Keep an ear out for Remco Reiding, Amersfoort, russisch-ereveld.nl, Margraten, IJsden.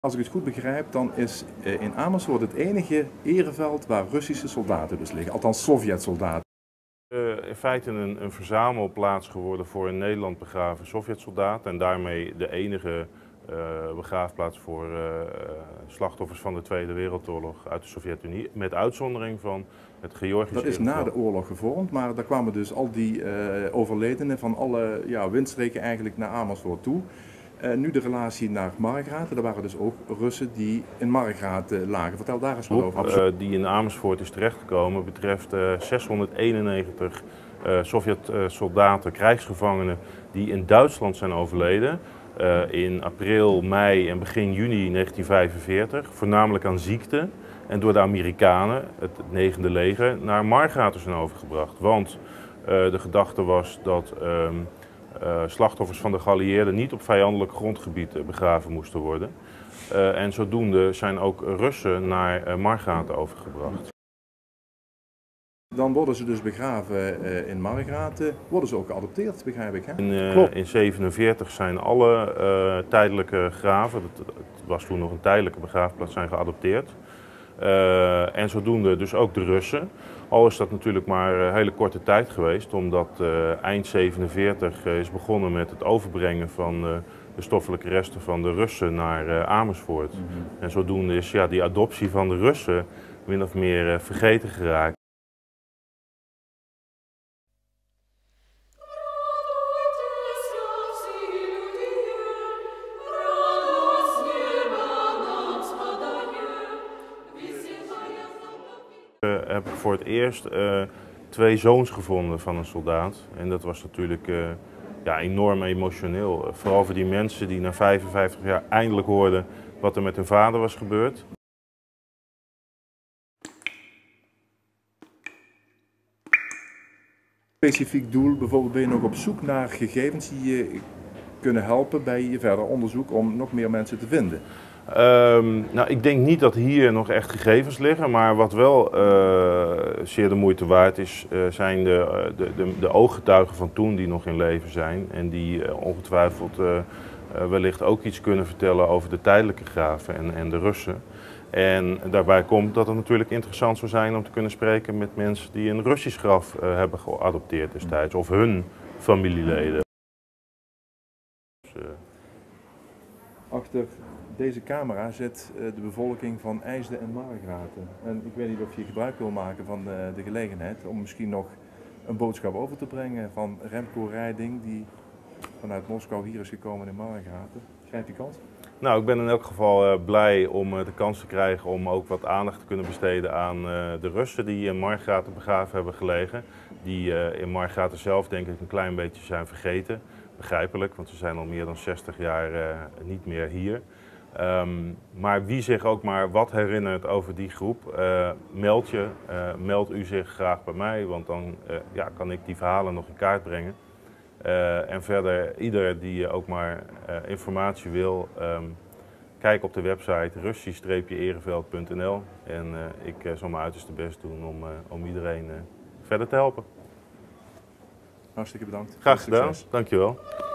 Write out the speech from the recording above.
Als ik het goed begrijp, dan is in Amersfoort het enige ereveld waar Russische soldaten dus liggen, althans Sovjet-soldaten. In feite een verzamelplaats geworden voor in Nederland begraven Sovjet-soldaten en daarmee de enige begraafplaats voor slachtoffers van de Tweede Wereldoorlog uit de Sovjet-Unie, met uitzondering van het Georgisch ereveld. Dat is na de oorlog gevormd, maar daar kwamen dus al die overledenen van alle windstreken eigenlijk naar Amersfoort toe. Nu de relatie naar Margraten, er waren dus ook Russen die in Margraten lagen. Vertel daar eens wat over. Die in Amersfoort is terechtgekomen betreft 691 Sovjet-soldaten, krijgsgevangenen die in Duitsland zijn overleden. In april, mei en begin juni 1945, voornamelijk aan ziekte en door de Amerikanen, het 9e leger, naar Margraten zijn overgebracht. Want de gedachte was dat slachtoffers van de geallieerden niet op vijandelijk grondgebied begraven moesten worden. En zodoende zijn ook Russen naar Margraten overgebracht. Dan worden ze dus begraven in Margraten, worden ze ook geadopteerd, begrijp ik, hè? Klopt. In 1947 zijn alle tijdelijke graven, het was toen nog een tijdelijke begraafplaats, zijn geadopteerd. En zodoende dus ook de Russen. Al is dat natuurlijk maar een hele korte tijd geweest, omdat eind 1947 is begonnen met het overbrengen van de stoffelijke resten van de Russen naar Amersfoort. Mm-hmm. En zodoende is die adoptie van de Russen min of meer vergeten geraakt. Heb ik voor het eerst twee zoons gevonden van een soldaat. En dat was natuurlijk enorm emotioneel. Vooral voor die mensen die na 55 jaar eindelijk hoorden wat er met hun vader was gebeurd. Specifiek doel, bijvoorbeeld ben je nog op zoek naar gegevens die je kunnen helpen bij je verder onderzoek om nog meer mensen te vinden? Ik denk niet dat hier nog echt gegevens liggen, maar wat wel zeer de moeite waard is, zijn de ooggetuigen van toen die nog in leven zijn en die ongetwijfeld wellicht ook iets kunnen vertellen over de tijdelijke graven en de Russen. En daarbij komt dat het natuurlijk interessant zou zijn om te kunnen spreken met mensen die een Russisch graf hebben geadopteerd destijds, of hun familieleden. Achter deze camera zit de bevolking van IJsden en Margraten. En ik weet niet of je gebruik wil maken van de gelegenheid om misschien nog een boodschap over te brengen van Remco Reiding, die vanuit Moskou hier is gekomen in Margraten. Grijp je kans? Nou, ik ben in elk geval blij om de kans te krijgen om ook wat aandacht te kunnen besteden aan de Russen die in Margraten begraven hebben gelegen. Die in Margraten zelf denk ik een klein beetje zijn vergeten. Begrijpelijk, want ze zijn al meer dan 60 jaar niet meer hier. Maar wie zich ook maar wat herinnert over die groep, meld u zich graag bij mij, want dan kan ik die verhalen nog in kaart brengen. En verder, ieder die ook maar informatie wil, kijk op de website russisch-ereveld.nl en ik zal mijn uiterste best doen om iedereen verder te helpen. Hartstikke bedankt. Graag gedaan, dankjewel.